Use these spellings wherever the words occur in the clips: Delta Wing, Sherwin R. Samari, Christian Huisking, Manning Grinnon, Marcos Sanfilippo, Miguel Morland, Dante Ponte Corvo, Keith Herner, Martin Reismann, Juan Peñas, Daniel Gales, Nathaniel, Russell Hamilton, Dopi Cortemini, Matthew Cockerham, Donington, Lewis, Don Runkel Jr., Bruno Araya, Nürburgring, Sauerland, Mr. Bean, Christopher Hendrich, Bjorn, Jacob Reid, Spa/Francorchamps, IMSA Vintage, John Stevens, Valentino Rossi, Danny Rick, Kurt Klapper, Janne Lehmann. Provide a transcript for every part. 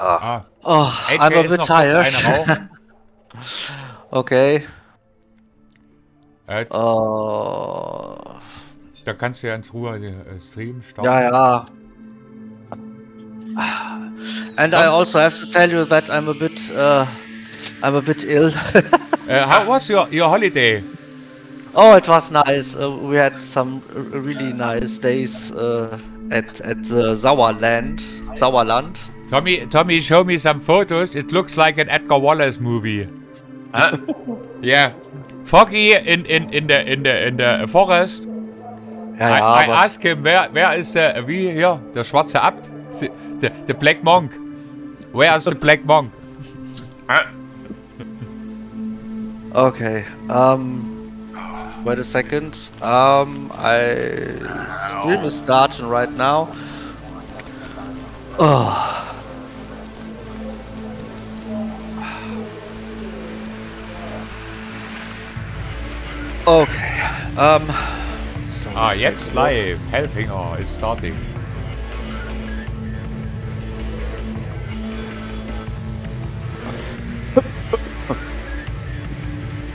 Oh, I'm a bit tired. Okay. Da kannst du ja in Ruhe streamen. Ja, ja. And I also have to tell you that I'm a bit ill. How was your holiday? Oh, it was nice. We had some really nice days at the Sauerland. Tommy, show me some photos. It looks like an Edgar Wallace movie. Yeah, foggy in the forest. Yeah, I asked him where is the the schwarze Abt, the black monk. Where is the black monk? Okay. Wait a second. I stream is starting right now. Oh. Okay. So jetzt live. Hellfinger is starting.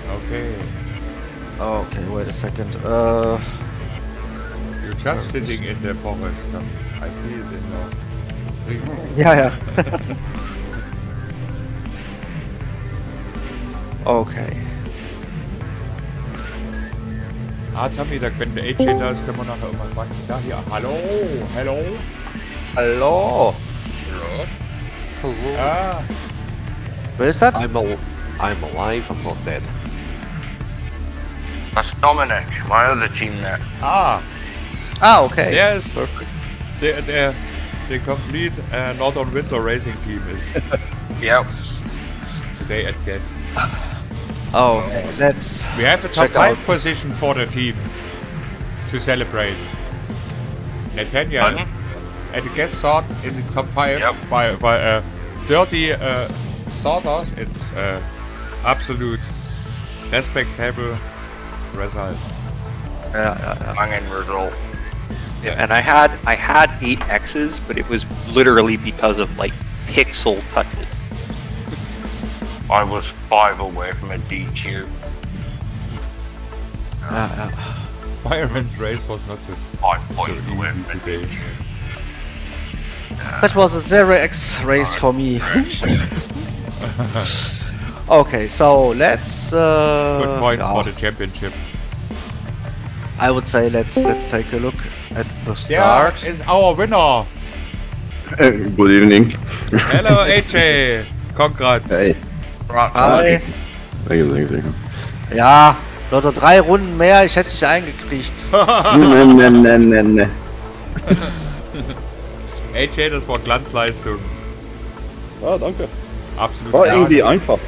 Okay. Okay, wait a second. You're just sitting in the forest. I see it in the stream. Yeah, yeah. Okay. Ah, Tommy, wenn der AJ da ist, können wir nachher irgendwas machen. Da hier. Hallo! Hallo! Hallo! Hello. Ah. Where is that? I'm alive, I'm not dead. That's Dominic, my other team there. Ah, okay. Yes, perfect. The complete Northern Winter racing team is. Yep. Today at guest. Oh, okay. Let's. We have a top 5 position for the team to celebrate. Nathaniel at the guest start in the top 5 by dirty starters. It's absolute respectable result. Manning result. Yeah. And I had 8 X's, but it was literally because of like pixel touches. I was 5 away from a DQ. Byron's race was not too 5 points away from a DQ. That was a 0x race for me. Okay, so let's good points for the championship. I would say let's take a look at the start. There is our winner. Good evening. Hello AJ. Congrats. Hey. Hi. Danke. Ja, Leute, 3 Runden mehr, ich hätte dich eingekriegt. Ne. AJ, das war Glanzleistung. Ah, danke. Absolut. War irgendwie einfach.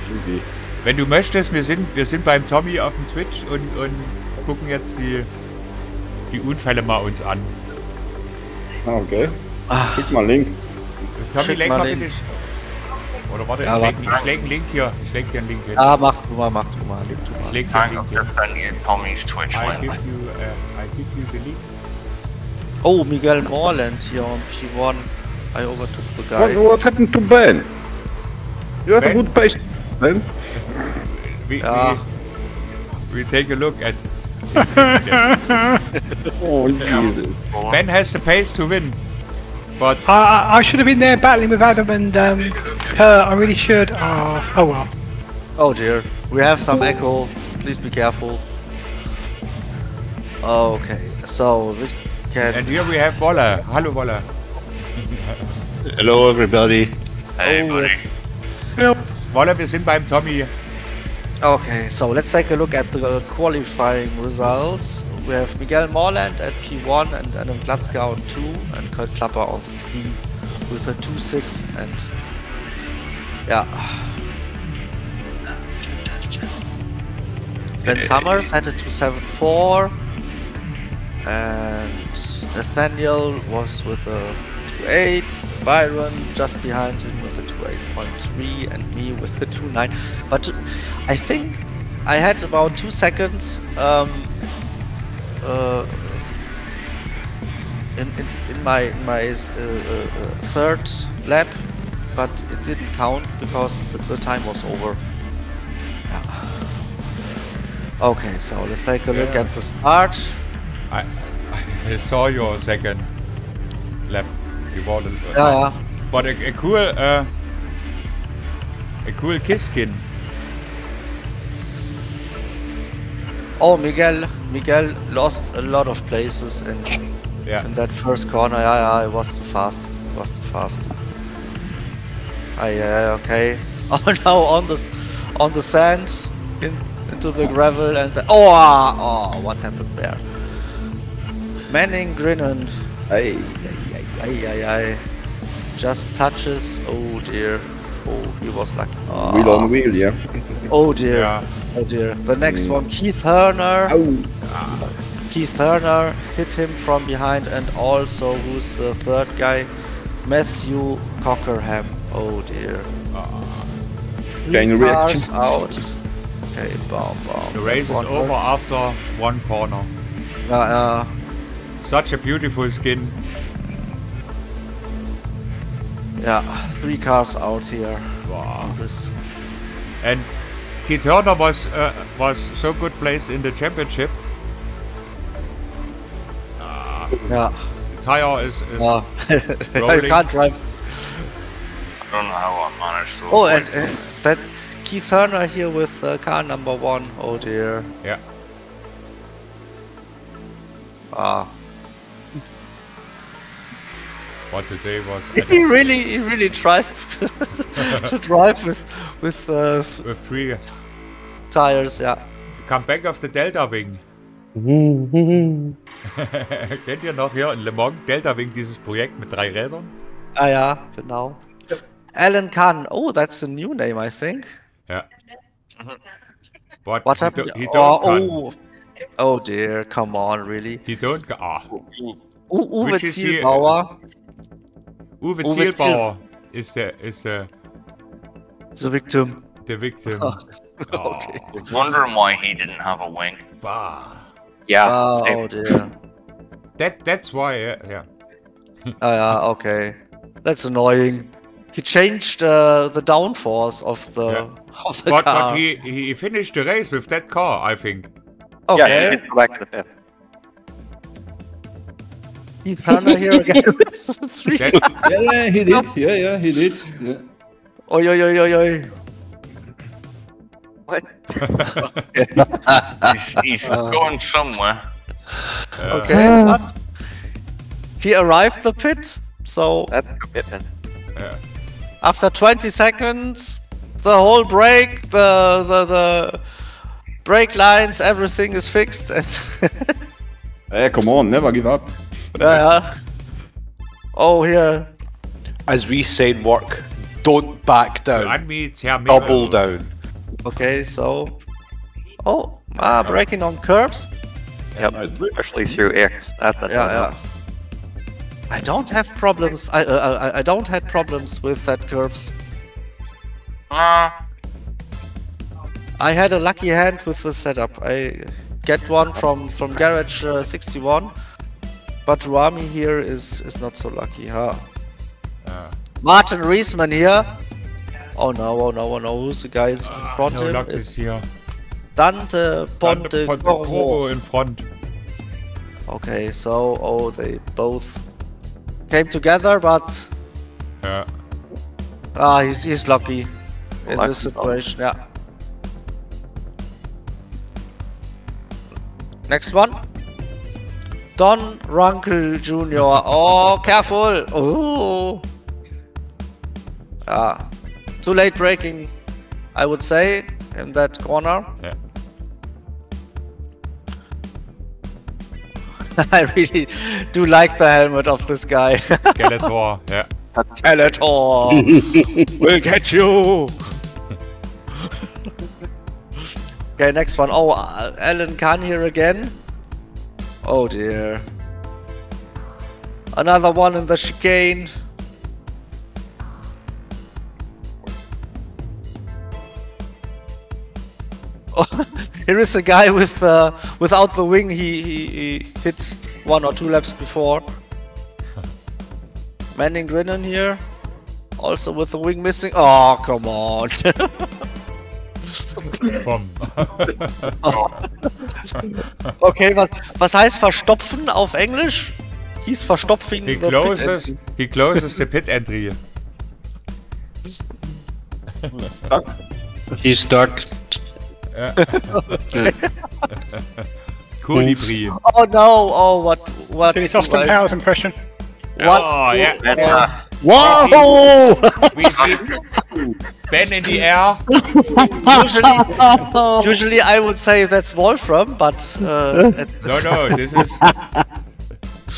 Wenn du möchtest, wir sind beim Tommy auf dem Twitch und gucken jetzt die Unfälle mal uns an. Okay. Schick mal einen Link. Tommy, leg mal bitte. Oder warte, ja, ich leg einen Link hier. Ich leg dir einen Link hin. Ah, mach du mal. Ich leg dir einen Link hier. I give you the link. Oh, Miguel Morland here on P1. I overtook the guy. What happened to Ben? You have a good pace, Ben. We take a look at... Oh, Jesus. Ben has the pace to win. But I should have been there battling with Adam and her. I really should. Oh well. Oh dear. We have some echo. Please be careful. Okay. So we can. And here we have Waller. Hello, Waller. Hello, everybody. Hey, buddy. Hello. Waller, we're beim Tommy. Okay. So let's take a look at the qualifying results. We have Miguel Morland at P1 and Adam Glatzke on 2 and Kurt Klapper on 3 with a 2-6 and... Yeah. Ben Summers had a 2-7-4 and Nathaniel was with a 2-8, Byron just behind him with a 2-8.3 and me with a 2-9. But I think I had about 2 seconds in my 3rd lap but it didn't count because the time was over. Yeah. Okay, so let's take a look at the start. I saw your second lap. You bought it. But a cool Kiskin. Oh, Miguel lost a lot of places in that first corner. Yeah, it was too fast. It was too fast. Okay. Oh no, on the sand, into the gravel and the, oh, what happened there? Manning Grinnon. Ay. Just touches. Oh dear. Oh, he was lucky. Oh. Wheel on wheel, yeah. Oh dear. Yeah. Oh dear. The next one, Keith Herner. Oh. Keith Herner hit him from behind, and also who's the third guy? Matthew Cockerham. Oh dear. Three cars out. Okay, bomb. The race is over after one corner. Such a beautiful skin. Yeah, three cars out here. Wow. This. And Keith Herner was so good placed in the championship. The tire is rolling. You can't drive. I don't know how I managed to. Oh, and that Keith Herner here with car number 1. Oh dear. Yeah. What today was. He really tries to, to drive with three tires. Yeah. Come back of the Delta Wing. Kennt ihr noch hier in Le Mans Delta Wing, dieses Projekt mit 3 Rädern? Ah ja, genau. Alan Kahn. Oh, that's a new name, I think. Yeah. What happened? Oh dear! Come on, really? He don't. Uwe Zielbauer. Uwe Zielbauer is the victim. The victim. Okay. I was wondering why he didn't have a wing. Bah. Yeah. Oh dear. That's why. Yeah. Okay. That's annoying. He changed the downforce of the car. But he finished the race with that car, I think. Okay. Yeah, he did correct with that. Keith Herner here again. Yeah, he did. Yeah, he did. Yeah. Oi. What? He's going somewhere. Okay. He arrived the pit, so. That's commitment. Yeah. After 20 seconds, the whole brake, the brake lines, everything is fixed. Hey, come on, never give up. Yeah. Oh, here. As we say in work, don't back down. Double down. Okay, so. Oh, braking on curbs. Yeah, especially through X. That's a I don't have problems. I don't had problems with that curbs. I had a lucky hand with the setup. I get one from garage 61, but Rami here is not so lucky, huh? Martin Reismann here. Oh no! Who's the guy is in front? No luck this year. Dante Ponte Corvo in front. Okay, so they both came together, but he's lucky in this situation. Yeah. Next one, Don Runkel Jr. Oh, careful! Oh, too late braking, I would say, in that corner. Yeah. I really do like the helmet of this guy. Skeletor, yeah. Skeletor! We'll get you! Okay, next one. Oh, Alan Kahn here again. Oh dear. Another one in the chicane. Here is a guy with without the wing. He hits 1 or 2 laps before. Manning Grinnon here. Also with the wing missing. Oh, come on. Okay, was heißt verstopfen auf Englisch? He's verstopfing the pit entry. He closes the pit entry. Stuck. He's stuck. Colibri. Oh no, oh what? He's off the Powell's impression. What's yeah. Whoa! We see Ben in the air. Usually I would say that's Wolfram, but no, this is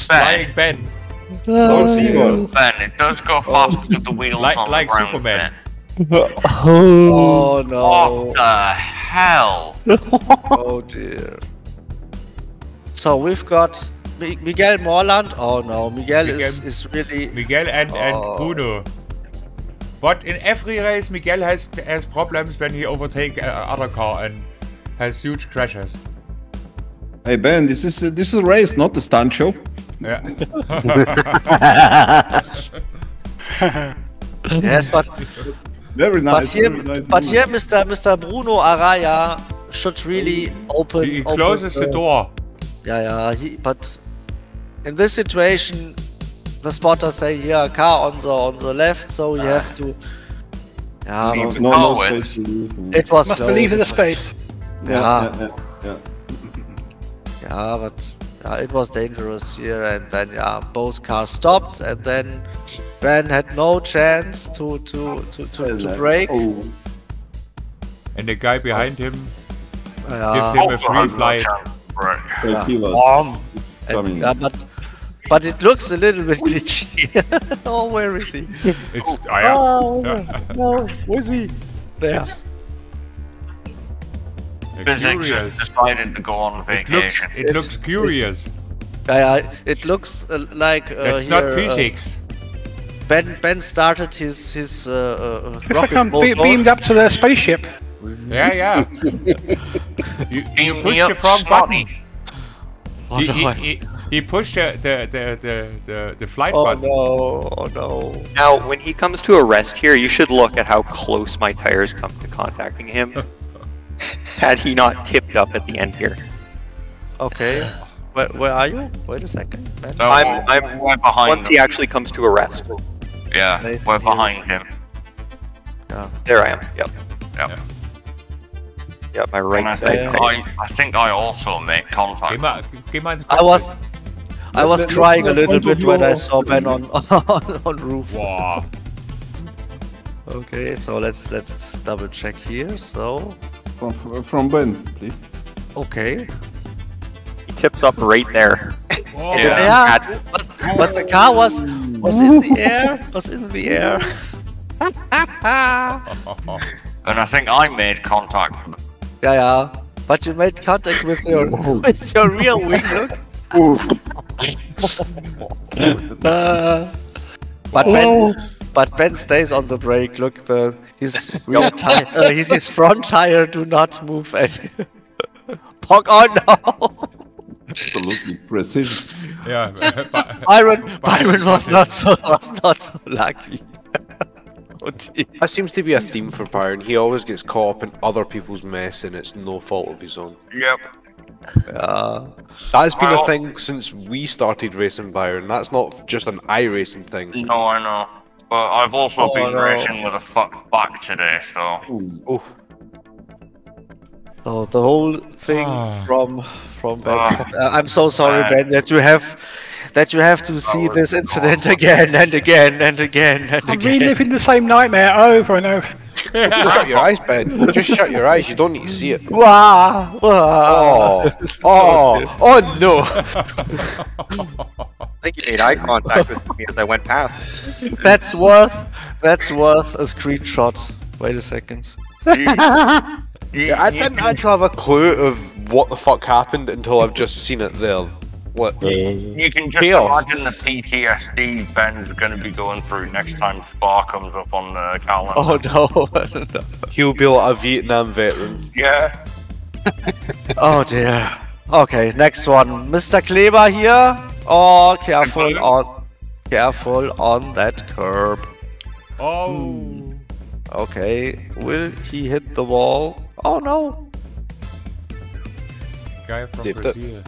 flying Ben. Ben, it does go fast with the wheels on like the ground, Superman. Ben. Oh no! What the hell? Oh dear! So we've got Miguel Morland. Oh no, Miguel is really... Miguel and Bruno. But in every race, Miguel has problems when he overtakes other car and has huge crashes. Hey Ben, this is a race, not a stunt show. Yeah. Yes, but... Very nice. But here Mr. Bruno Araya should really open... He closes the door. Yeah, but in this situation, the spotters say, yeah, car on the left, so you have to. Yeah, no space. It was must leave the space. Yeah, but it was dangerous here, and then both cars stopped, and then Ben had no chance to brake. Oh. And the guy behind him gives him a free flight. Right. But it looks a little bit glitchy. Oh, where is he? Where is he? There. Physics has decided to go on vacation. It looks curious. It looks like... It's not physics. Ben started his rocket motor. Beamed up to the spaceship. Yeah. you pushed the wrong button. He pushed the flight button. Oh no! Now, when he comes to a rest here, you should look at how close my tires come to contacting him. Had he not tipped up at the end here. Okay. Where are you? Wait a second. No, I'm right behind. Once he actually comes to a rest. Yeah, we're behind him. Yeah. There I am. Yep. Yeah, my right side. I think I also made contact. I was crying a little bit when I saw Ben on roof. Wow. Okay, so let's double check here. So from Ben, please. Okay. He tips up right there. Yeah. But the car was in the air. And I think I made contact. Yeah. But you made contact with your real wing, look. But Ben stays on the brake. Look, his real tire, his front tire do not move any. Pog on now. Absolutely precision. Yeah. Byron was not so lucky. That seems to be a theme for Byron. He always gets caught up in other people's mess and it's no fault of his own. Yep. That has been a thing since we started racing, Byron. That's not just an iRacing thing. No, I know. But I've also been racing with a fucked back today, so... So the whole thing from Ben. I'm so sorry, Ben, that you have to see this incident again and again. I'm reliving the same nightmare over and over. Just shut your eyes, Ben. Just shut your eyes. You don't need to see it. Wow. Oh no. I think you made eye contact with me as I went past. That's worth a screenshot. Wait a second. I didn't actually have a clue of what the fuck happened until I've just seen it there. What? You can just imagine the PTSD Ben's going to be going through next time Spar comes up on the calendar. Oh no. He'll be like a Vietnam veteran. Yeah. Oh dear. Okay, next one. Mr. Kleber here. Oh, careful on that curb. Oh. Okay, will he hit the wall? Oh no! Guy from Brazil.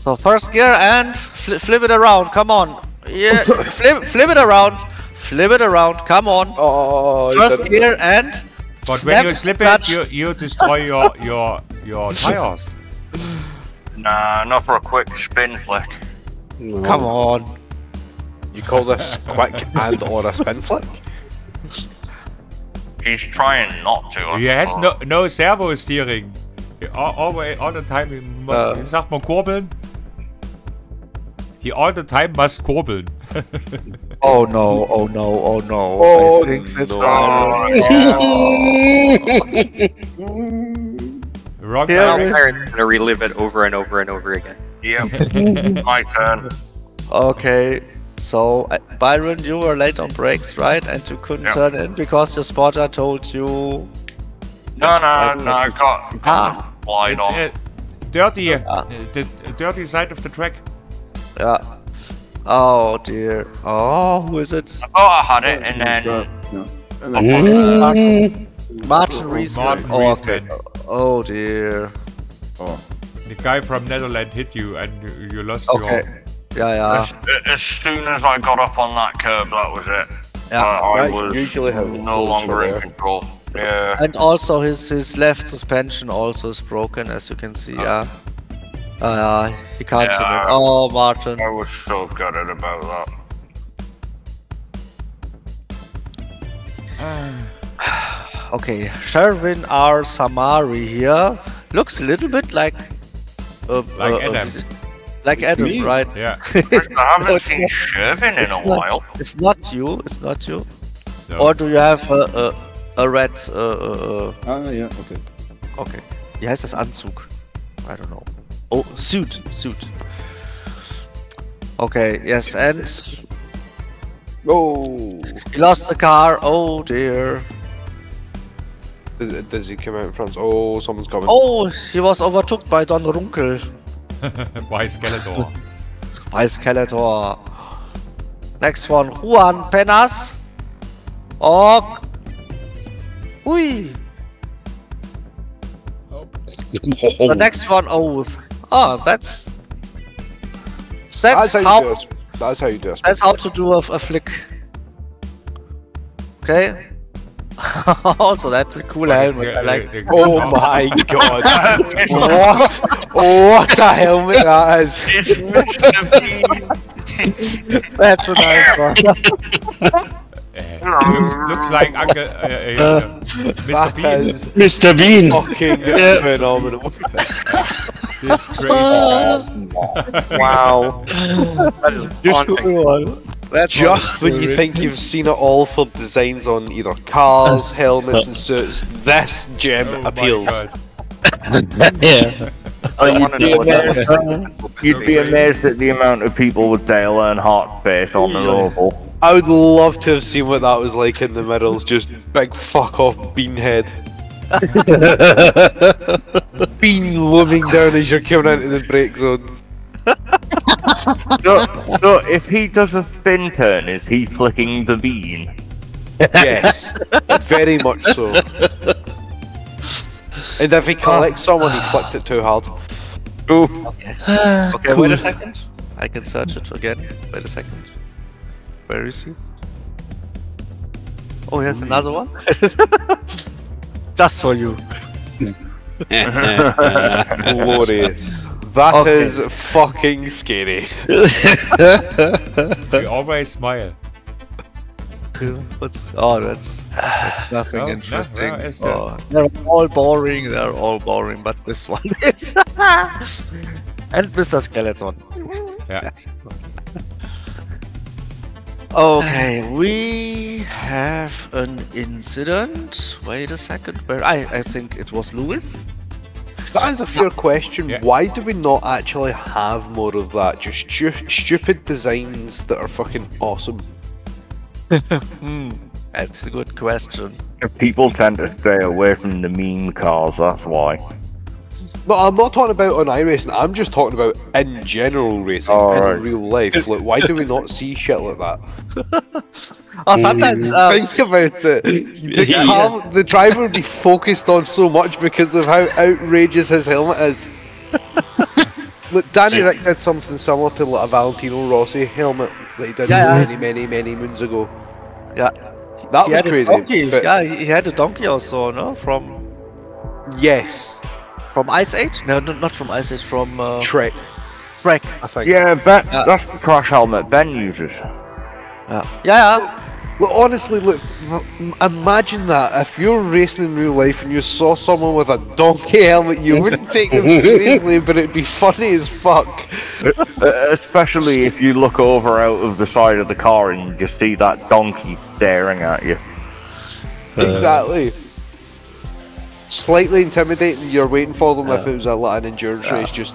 So first gear and flip it around, come on. Yeah, flip it around. Flip it around, come on. Oh, first gear and... But when you slip it, you destroy your tires. Nah, not for a quick spin flick. No. Come on. You call this quick and or a spin flick? He's trying not to. He has no servo steering. All the time he sagt man kurbeln. He all the time must kurbeln. Oh no, oh no, oh no. Oh, I think that's wrong. Wrong time. I'm gonna relive it over and over and over again. Yeah. My turn. Okay. So, Byron, you were late on brakes, right? And you couldn't turn in because your spotter told you... No, I got wide off. Dirty, the dirty side of the track. Yeah. Oh dear. Oh, who is it? I thought I had it, and then... Martin Reismann. Oh, okay. Oh dear. Oh. The guy from Netherlands hit you and you lost your... Yeah. As soon as I got up on that curb, that was it. Yeah, I was usually no longer in control. Yeah. And also his left suspension also is broken, as you can see. He can't. Yeah, oh, Martin. I was so gutted about that. Okay, Sherwin R. Samari here looks a little bit like Adam. Like Adam, right? Yeah. I haven't seen Sherwin in a while. It's not you. It's not you. No. Or do you have a red? Yeah. Okay. Okay. Wie heißt das Anzug? I don't know. Oh, suit. Okay. Yes, and. Oh. He lost the car. Oh dear. Does he come out in front? Oh, someone's coming. Oh, he was overtook by Don Runkel. By Skeletor. By Skeletor. Next one, Juan Peñas. Oh. Ui. Oh. The next one, that's how to do a flick. Okay. Also, that's a cool helmet. Oh my god! What a helmet that is! It's Mr. Bean. That's a nice one. Looks like Uncle Mr. Bean. Fucking phenomenal. Wow. That is just one. That's just when you think you've seen it all for designs on either cars, helmets and suits, this gem appeals. Yeah. You'd be amazed at the amount of people with Dale Earnhardt face on the oval. I would love to have seen what that was like in the middles, just big fuck off bean head. Bean looming down as you're coming into the brake zone. So if he does a spin turn, is he flicking the bean? Yes, very much so. And if he collects someone, he flicked it too hard. Ooh. Okay, wait a second. I can search it again. Wait a second. Where is he? Oh, here's another one. Just for you. Glorious. That is fucking scary. We always smile. That's nothing interesting. They're all boring, but this one is. And Mr. Skeleton. Yeah. Okay, we have an incident. Wait a second. I think it was Lewis. That is a fair question. Yeah. Why do we not actually have more of that? Just stupid designs that are fucking awesome. That's a good question. People tend to stay away from the meme cars, that's why. No, I'm not talking about on iRacing, I'm just talking about in general racing, in real life. Like, why do we not see shit like that? Oh, sometimes... Think about it. The driver would be focused on so much because of how outrageous his helmet is. Look, Danny Rick did something similar to like a Valentino Rossi helmet that he did many moons ago. Yeah. That was crazy. Yeah, he had a donkey also, no? From... Yes. From Ice Age? No, not from Ice Age, from... Trek. Trek, I think. Yeah, Ben, that's the crash helmet Ben uses. Yeah. Look, honestly, look, imagine that. If you're racing in real life and you saw someone with a donkey helmet, you wouldn't take them seriously, but it'd be funny as fuck. Especially if you look over out of the side of the car and you just see that donkey staring at you. Exactly. Slightly intimidating, you're waiting for them if it was an endurance race, just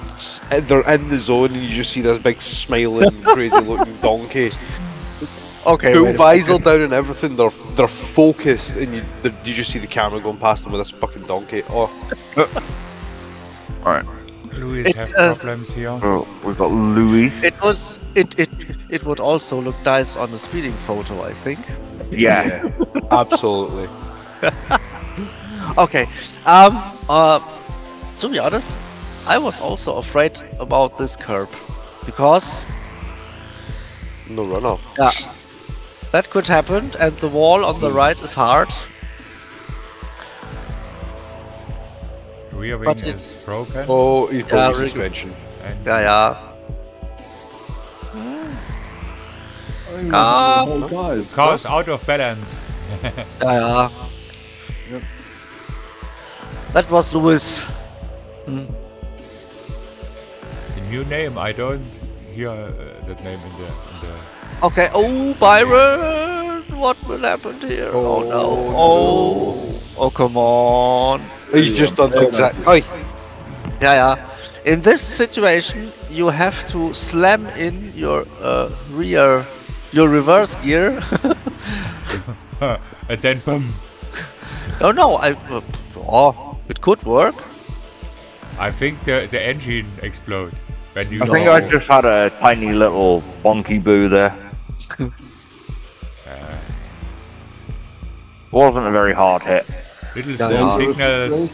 they're in the zone and you just see this big smiling, crazy looking donkey. Okay, full visor down and everything, they're focused and you just see the camera going past them with this fucking donkey. Oh. Alright. Lewis have problems here. Oh, we've got Lewis. It would also look nice on the speeding photo, I think. Yeah. Absolutely. Okay, to be honest, I was also afraid about this curb, because... No runoff. Yeah, that could happen, and the wall on the right is hard. Rear wing is broken. Oh, it was suspension. Car's out of balance. Yep. That was Lewis. A new name, I don't hear that name in the... Okay, oh Byron! What will happen here? Oh no! Oh come on! He's just on exactly. In this situation, you have to slam in your reverse gear. And then boom. Oh no! It could work. I think the engine explode. I think I just had a tiny little bonky boo there. Wasn't a very hard hit. Little slow signals.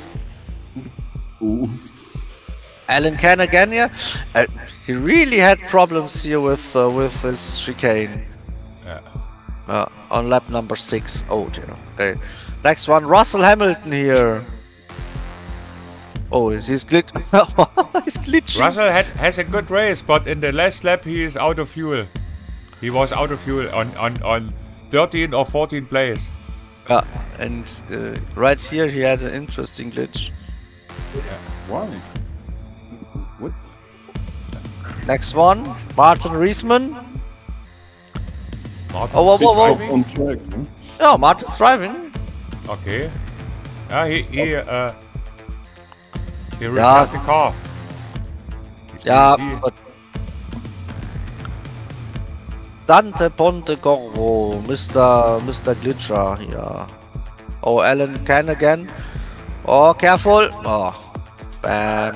Alan Kahn again, yeah? He really had problems here with his chicane. On lap number 6. Oh dear. Okay. Next one, Russell Hamilton here. Oh, he's glitching. Russell has a good race, but in the last lap he is out of fuel. He was out of fuel on 13 or 14 place. And right here he had an interesting glitch. Why? What? Next one, Martin Reismann. Whoa. On track, huh? No, Martin's driving. Okay. He ripped out the car. But Dante Ponte Corvo, Mr. Glitcher here. Oh, Alan Kahn again. Oh, careful. Oh, bam.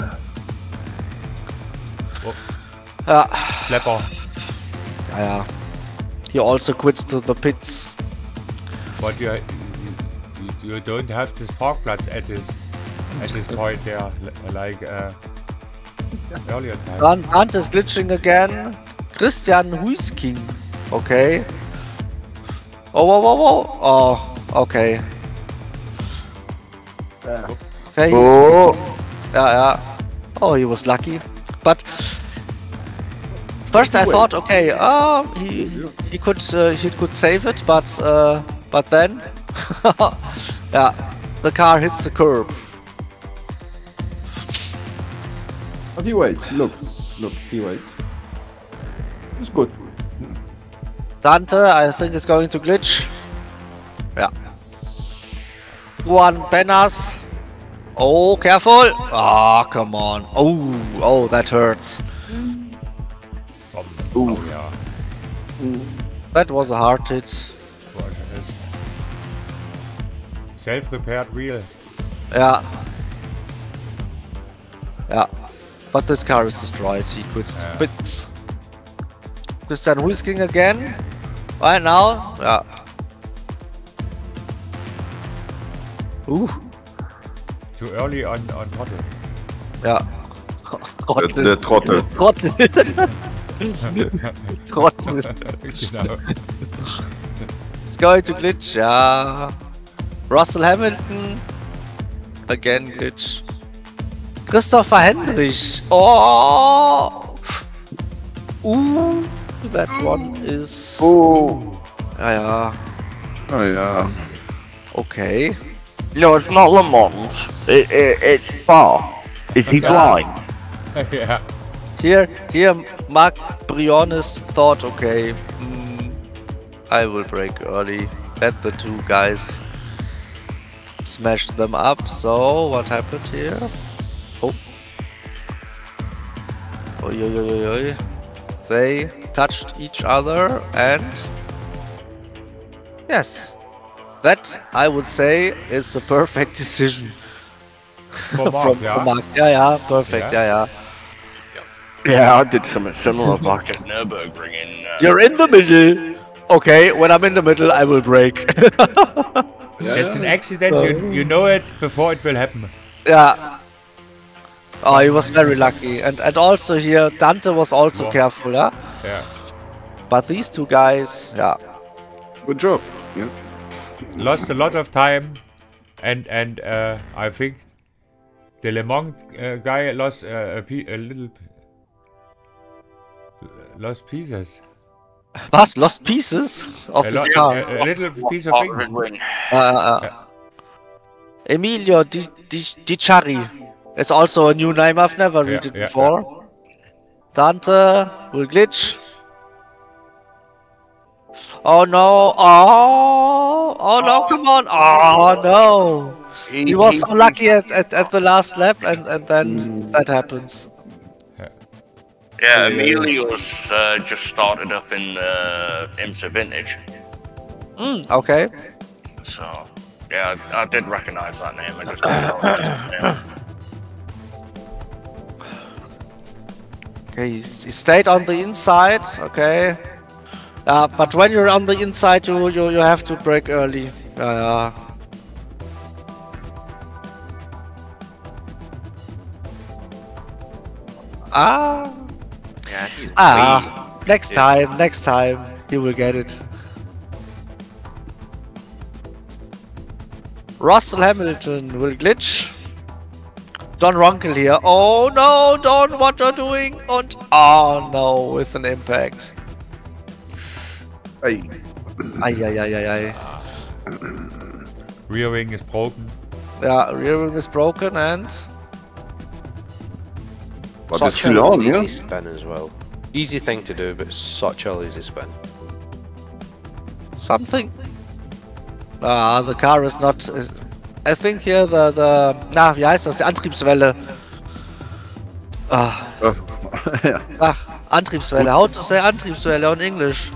Flapper. He also quits to the pits. But you don't have this parkplatz at this point there, like earlier time. Ant is glitching again. Christian Huisking. Okay. Oh, okay. Okay. Oh, he was lucky. But first I thought, okay, he could save it, but then, the car hits the curb. But he waits. Look, he waits. It's good. Dante, I think is going to glitch. Yeah. Juan Peñas. Oh, careful! Come on! Oh, that hurts. That was a hard hit. Self-repaired wheel. Yeah. Yeah, but this car is destroyed. He quits. Yeah. Christian Huisking again. Right now, yeah. Ooh. Too early on throttle. Yeah. The throttle. Throttle. Throttle. Genau. It's going to glitch, yeah. Russell Hamilton. Again glitch. Christopher Hendrich. Oh. Ooh. That one is... Oh. Ah, yeah. Oh, yeah. Okay. No, it's not Le Mans. It's Spa. Is he blind? Yeah. Here, Marc Briones thought, okay, I will break early. Let the two guys smash them up. So, what happened here? Oh. Oi, oi, oi, oi. They touched each other and... Yes. That, I would say, is the perfect decision. From Mark, yeah, perfect, yeah. Yeah, I did something similar back at Nürburgring. You're in the middle! Okay, when I'm in the middle, I will break. Yeah. It's an accident, you know it before it will happen. Yeah. Oh, he was very lucky. And also here, Dante was also careful, huh? Yeah. But these two guys, yeah. Good job, yeah. Lost a lot of time, and I think the Le Mans guy lost lost pieces. Was? Lost pieces of his car? A little piece of thing. Emilio Di Chiari. It's also a new name. I've never read it before. Yeah. Dante will glitch. Oh no! Oh! Oh no! Come on! Oh no! He was so lucky at the last lap, and then that happens. Yeah, Emilio's just started up in the IMSA Vintage. Okay. So, yeah, I did recognize that name. I just didn't know it. Okay, he stayed on the inside. Okay. But when you're on the inside, you have to break early. Next time, you will get it. Russell Hamilton will glitch. Don Runkel here. Oh no, Don, what are you doing? And oh no, with an impact. Ay. Rear wing is broken. Yeah, rear wing is broken and... But it's still on, yeah? Easy spin as well. Easy thing to do, but such a lazy spin. Something... the car is not... I think here the wie heißt das? Die Antriebswelle. Antriebswelle. How to say Antriebswelle in English?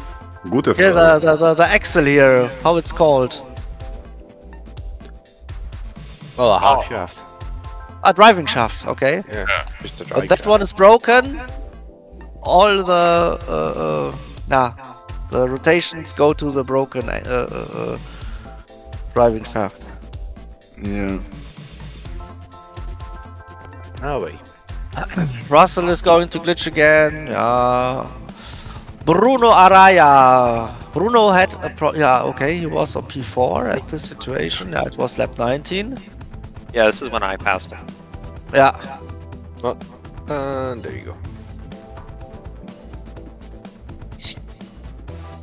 Gute Frage. Yeah, the axle here, how it's called. Well, a half shaft. A driving shaft, okay. Yeah, just a driving shaft. That one is broken. All the rotations go to the broken driving shaft. Yeah. Oh wait. Russell is going to glitch again. Yeah. Bruno Araya. Bruno had a he was on P4 at this situation. Yeah, it was lap 19. Yeah, this is when I passed him. Yeah. Well, there you go.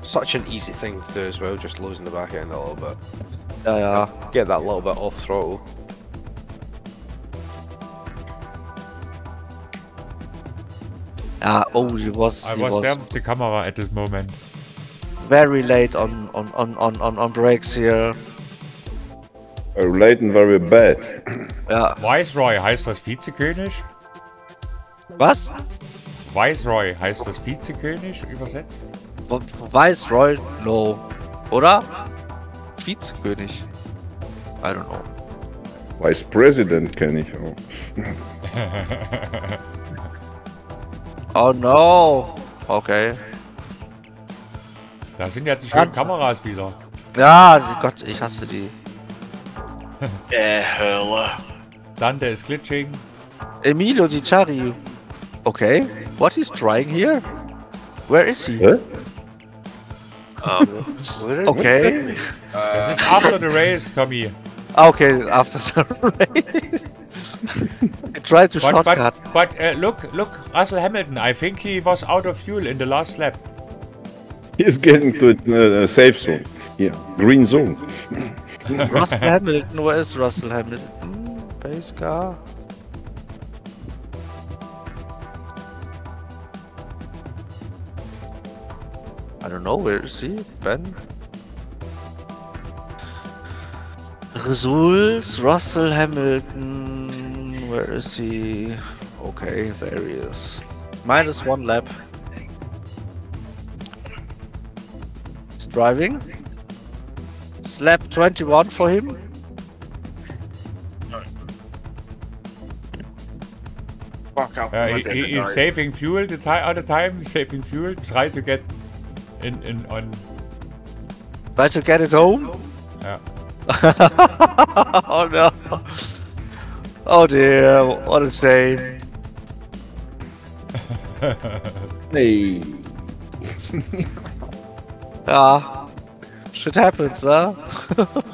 Such an easy thing to do as well, just losing the back end a little bit. Yeah. Get that little bit off throttle. I was there with the camera at this moment. Very late on breaks here. Very late and very bad. Yeah. Viceroy heißt das Vizekönig? Was? Viceroy heißt das Vizekönig übersetzt? Viceroy? No. Oder? Vizekönig? I don't know. Vice President kenne ich auch. Oh no! Okay. Da sind ja die schönen Kameras wieder. Ja, Gott, ich hasse die. Hölle. Dante is glitching. Emilio Di Chiari. Okay, what is trying here? Where is he? Huh? Okay. Das ist after the race, Tommy. Okay, after the race. I tried to shortcut. But look, Russell Hamilton, I think he was out of fuel in the last lap. He is getting to a safe zone. Yeah, green zone. Russell Hamilton, where is Russell Hamilton? Base car. I don't know, where is he? Ben? Results, Russell Hamilton, where is he? Okay, there he is. Minus one lap. He's driving. It's lap 21 for him. He's saving fuel all the time, saving fuel, try to get on. Try to get it home? Yeah. Oh no! Oh dear, what a shame. Hey. Ah, shit happens, huh? The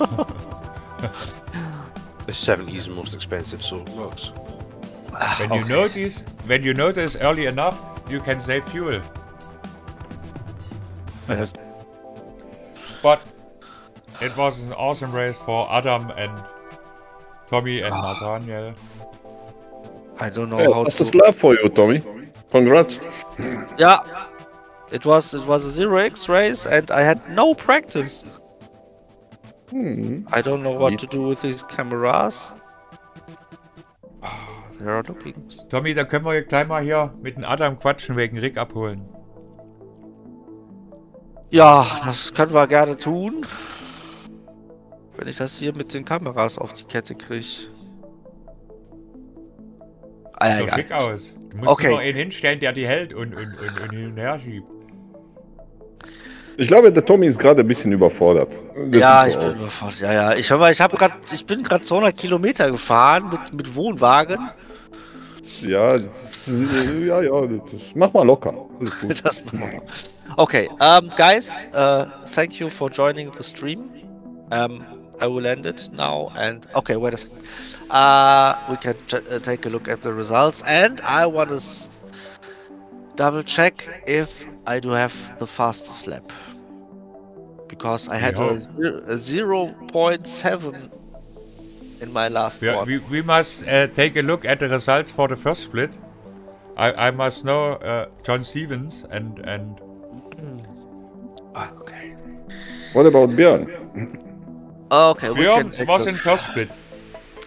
70s is the most expensive, so it works. When you notice early enough, you can save fuel. Yes. But it was an awesome race for Adam and Tommy and Nathaniel. I don't know how. That's a lap for you, Tommy. Congrats. Yeah, it was a 0x race, and I had no practice. I don't know what to do with these cameras. They are looking. Tommy, da können wir gleich mal hier mit dem Adam quatschen wegen Rick abholen. Ja, das können wir gerne tun. Wenn ich das hier mit den Kameras auf die Kette kriege. Ah, ja, schick aus. Du musst nur einen hinstellen, der die hält und hin und her schiebt. Ich glaube, der Tommy ist gerade ein bisschen überfordert. Das ja, ich bin überfordert. Ja. Ich bin gerade 200 Kilometer gefahren mit Wohnwagen. Ja, das mach mal locker. Alles gut. Das mach mal. Okay, guys, thank you for joining the stream. I will end it now, and okay, wait a second. We can take a look at the results, and I want to double check if I do have the fastest lap, because I had a 0.7 in my last one. We must take a look at the results for the first split. I must know John Stevens and. Okay. What about Bjorn? Okay, Bjorn was in first split.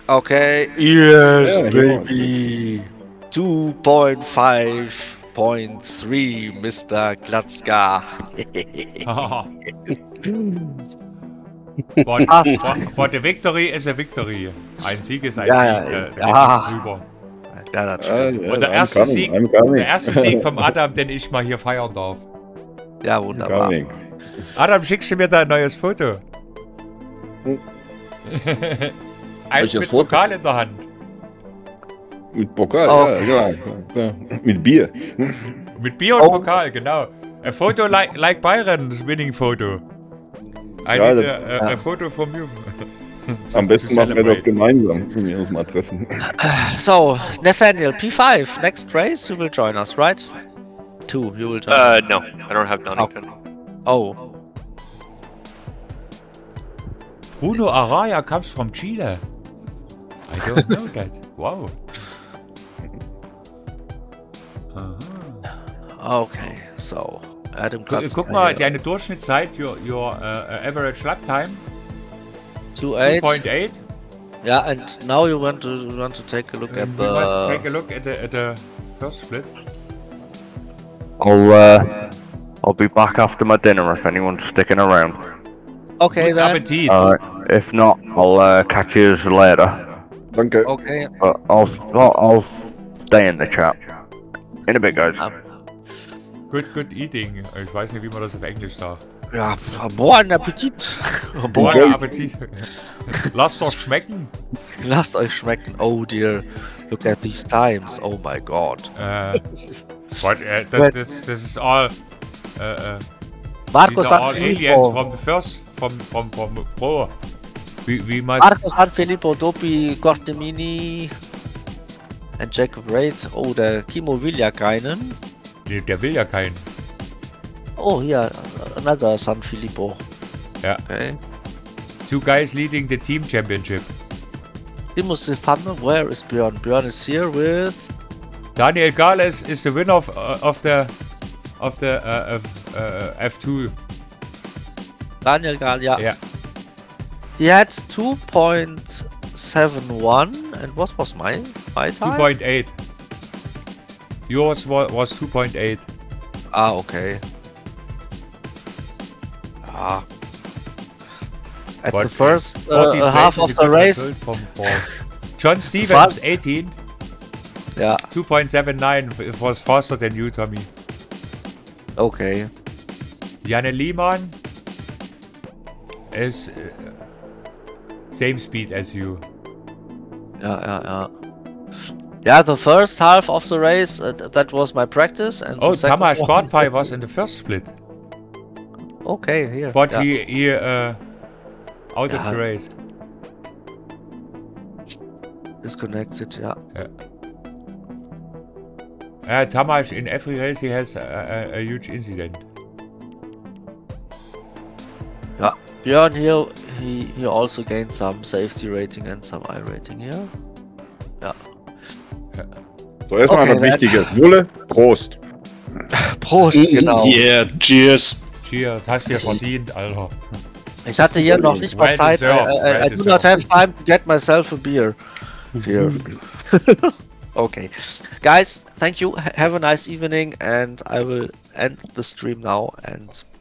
Okay, yes, yeah, baby. 2.5.3, Mr. Glatzke. But the victory is a victory. Ein Sieg ist ein Sieg. Ja, das stimmt. Und der erste Sieg vom Adam, den ich mal hier feiern darf. Ja, wunderbar. Adam, schickst du mir da ein neues Foto? Eins mit Pokal in der Hand. Mit Pokal, ja. Mit Bier. Mit Bier und Pokal, genau. Ein Foto like Byron's winning Foto. Ein Foto von mir. Am besten machen wir das gemeinsam, wenn wir uns mal treffen. So, Nathaniel, P5, next race, you will join us, right? You will join us. No, I don't have Donington. Oh. Bruno Araya comes from Chile. I don't know that. Wow. Okay, so Adam Glatzke. Guck mal, deine Durchschnittszeit, your average lap time. 2.8. Yeah, and now you want to take a look at the. You must take a look at the first split. I'll be back after my dinner if anyone's sticking around. Okay, then. If not, I'll catch you later. Thank you. Okay. I'll Stay in the trap. In a bit, guys. Good eating. Ich weiß nicht, wie man das auf Englisch sagt. Ja, bon Appetit. Bon Appetit. Lasst euch schmecken. Lasst euch schmecken. Oh dear. Look at these times. Oh my god. This is all. Marcos are all aliens from the first. From Pro. We must. Marcos Sanfilippo, Dopi, Cortemini and Jacob Reid. Oh, der Kimo will ja keinen. Nee, der will ja keinen. Oh, hier, another Sanfilippo. Ja. Okay. Two guys leading the team championship. Kimo Sifano, where is Bjorn? Bjorn is here with... Daniel Gales is the winner of the F2. Daniel Gall, yeah. Yeah. He had 2.71, and what was my time? 2.8. Yours was 2.8. Ah, okay. Ah. At but the first half of the race. John Stevens, 18. Yeah. 2.79. It was faster than you, Tommy. Okay. Janne Lehmann is same speed as you. Yeah, the first half of the race, that was my practice. And oh, Tamas Bartfai was in the first split. Okay, here. But yeah, he out of the race. Disconnected, yeah. Tamas, in every race he has a huge incident. Yeah. Bjorn here, he also gained some safety rating and some I rating here. Ja. So, erstmal okay, das Wichtige. Nulle, Prost. Prost, genau. Yeah, cheers. Cheers, hast dir verdient, Alter. Ich hatte hier noch nicht mal Zeit. I do not have time to get myself a beer. Here. Okay. Guys, thank you. Have a nice evening and I will end the stream now and...